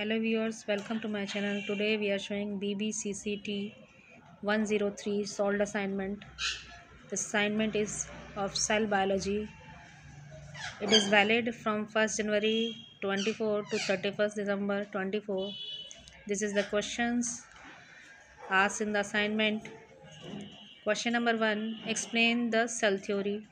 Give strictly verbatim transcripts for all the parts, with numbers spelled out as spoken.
Hello viewers, welcome to my channel. Today we are showing B B C C T one oh three solved assignment. This assignment is of cell biology. It is valid from first January twenty-four to thirty-first December twenty-four. This is the questions asked in the assignment. Question number one, explain the cell theory.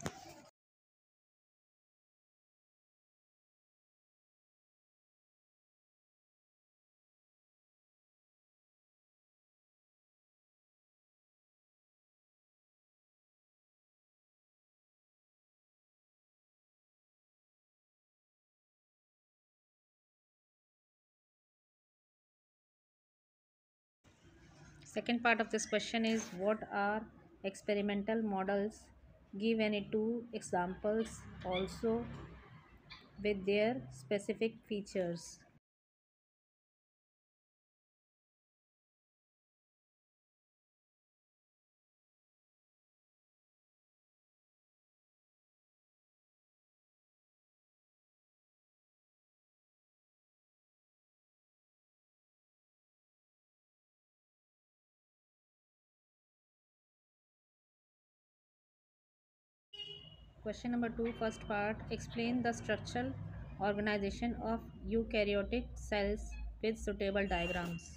Second part of this question is, what are experimental models? Give any two examples also with their specific features. Question number two, first part, explain the structural organization of eukaryotic cells with suitable diagrams.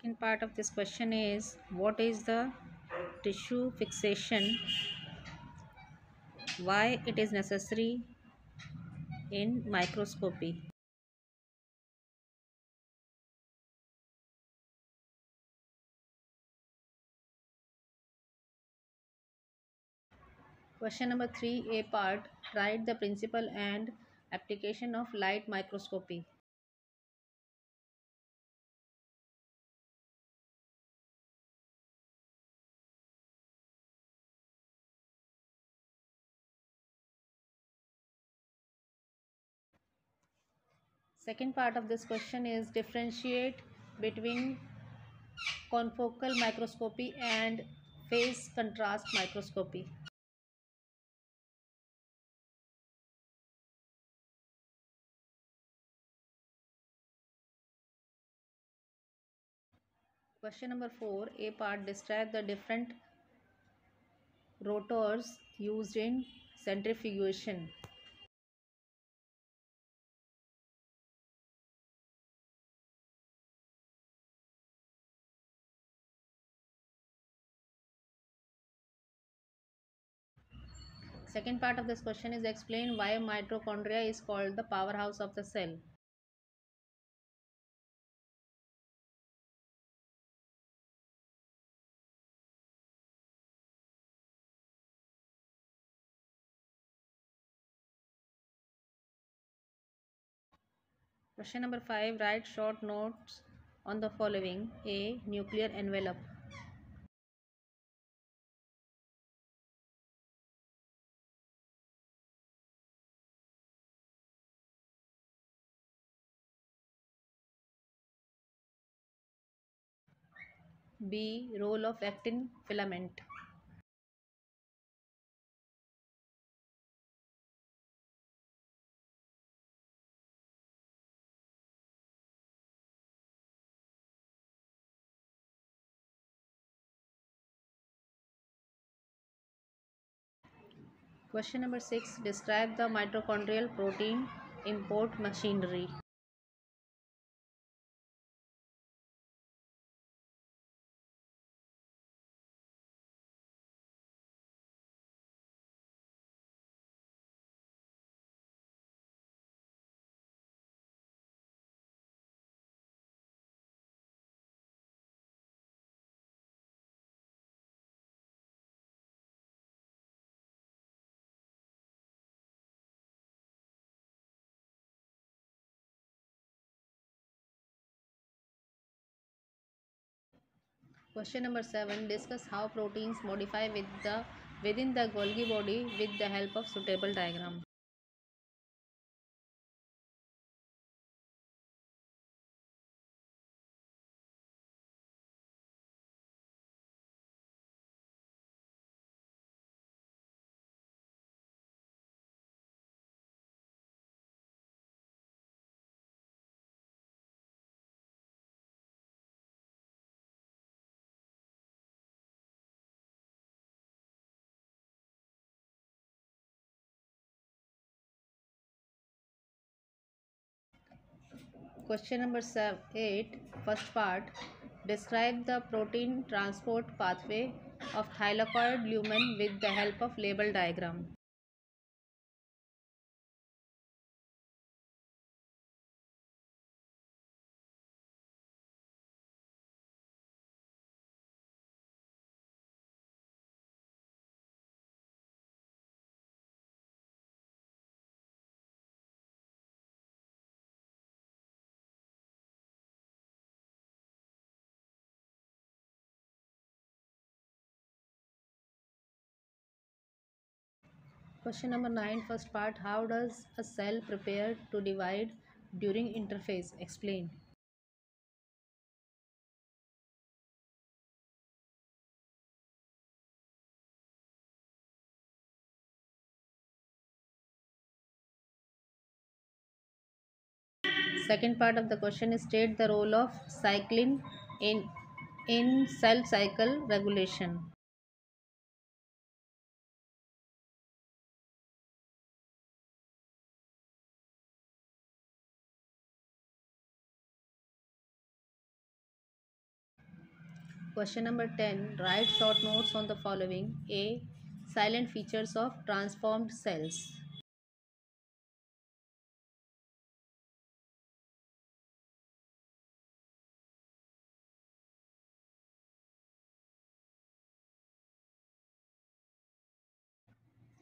Second part of this question is, what is the tissue fixation, why it is necessary in microscopy? Question number three, A part, write the principle and application of light microscopy. Second part of this question is, differentiate between confocal microscopy and phase contrast microscopy. Question number four, A part, describe the different rotors used in centrifugation. Second part of this question is, explain why mitochondria is called the powerhouse of the cell. Question number five, write short notes on the following. A, nuclear envelope. B, role of actin filament. Question number six, describe the mitochondrial protein import machinery. Question number seven. Discuss how proteins modify with the, within the Golgi body with the help of suitable diagram. Question number eight, first part, describe the protein transport pathway of thylakoid lumen with the help of label diagram. Question number nine, first part, how does a cell prepare to divide during interphase? Explain. Second part of the question is, state the role of cyclin in, in cell cycle regulation. Question number ten. Write short notes on the following. A. Silent features of transformed cells.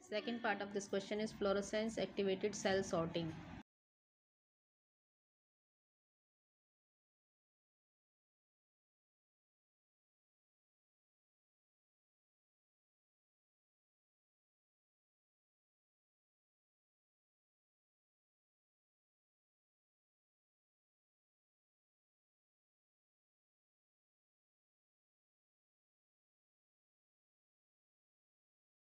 Second part of this question is fluorescence activated cell sorting.